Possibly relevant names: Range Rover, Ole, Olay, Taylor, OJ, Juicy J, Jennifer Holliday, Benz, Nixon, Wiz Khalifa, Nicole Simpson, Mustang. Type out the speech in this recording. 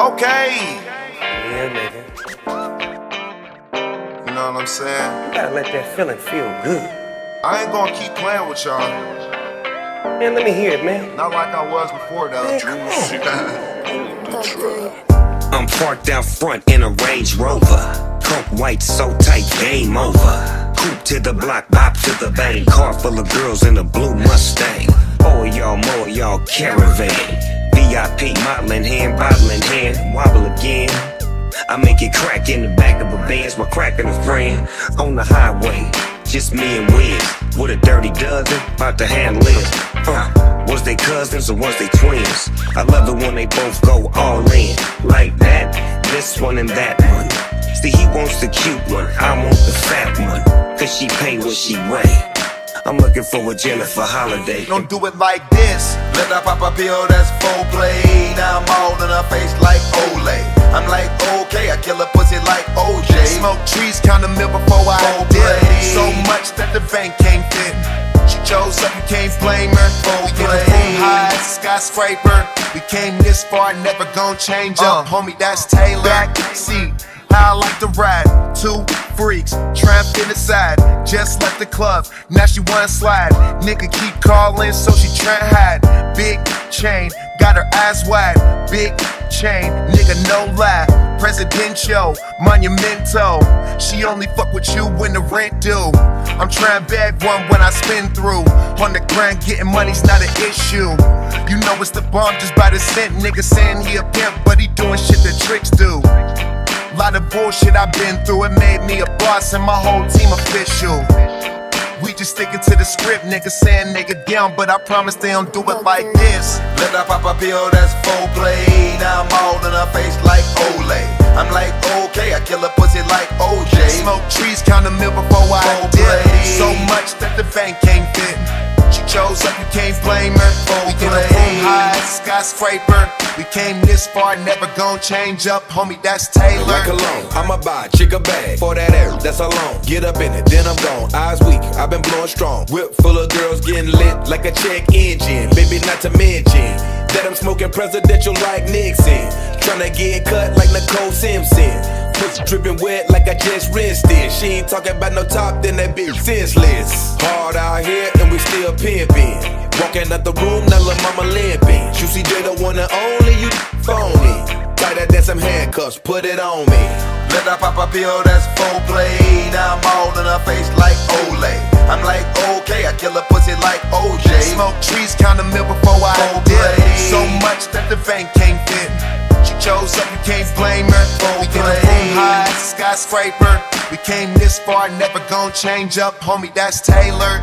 Okay. Yeah, nigga. You know what I'm saying? You gotta let that feeling feel good. I ain't gonna keep playing with y'all. Man, let me hear it, man. Not like I was before, though. Man, I'm parked out front in a Range Rover. Coke white so tight, game over. Coupe to the block, bop to the bang. Car full of girls in a blue Mustang. Oh, y'all, more y'all caravan. VIP, bottling hand, wobble again. I make it crack in the back of a Benz while cracking a friend. On the highway, just me and Wiz. With a dirty dozen, about to handle it. Was they cousins or was they twins? I love it when they both go all in. Like that, this one and that one. See, he wants the cute one, I want the fat one. Cause she pay what she weigh. I'm looking for a Jennifer Holliday. Don't do it like this. Let her pop a pill, that's foreplay. Now I'm all in her face like Olay. I'm like, okay, I kill a pussy like OJ. Smoke trees, kind of milk before I did. So much that the bank can't fit. She chose up, you can't blame her. We get a full high skyscraper. We came this far, never gon' change up. Homie, that's Taylor. Backseat, I like to ride. 2 freaks, trapped inside. Just left the club, now she wanna slide. Nigga keep calling, so she tryna hide. Big chain, got her eyes wide. Big chain, nigga no lie. Presidential, monumental. She only fuck with you when the rent due. I'm tryna bag one when I spin through. On the grind, getting money's not an issue. You know it's the bomb just by the scent. Nigga saying he a pimp, but he doing shit that tricks do. Lot of bullshit I've been through, it made me a boss and my whole team official. We just sticking to the script, nigga saying nigga down, but I promise they don't do it like this. Let her pop a pill, that's foreplay. Now I'm all in her face like Ole. I'm like, okay, I kill a pussy like OJ. Smoke trees, count a meal before I dip. So much that the bank can't fit. She chose up, you can't blame her. We get a full high skyscraper. We came this far, never gon' change up, homie, that's Taylor. Like alone, I'ma buy a chick a bag for that air, that's alone. Get up in it, then I'm gone. Eyes weak, I've been blowing strong. Whip full of girls getting lit like a check engine. Baby, not to mention that I'm smoking presidential like Nixon. Tryna get cut like Nicole Simpson. Pussy dripping wet like I just rinsed it. She ain't talking about no top, then that bitch senseless. Hard out here and we still pimping. Walking out the room, now lil' mama limping. Juicy J, the one and only, you phony. Tighter than some handcuffs, put it on me. Let her pop a pill, that's foreplay. Now I'm all in her face like Olay. I'm like, okay, I kill a pussy like OJ. Smoke trees, count a meal before I dip. So much that the bank can't fit. She chose up, you can't blame her. We get a full high skyscraper. We came this far, never gon' change up, homie, that's Taylor.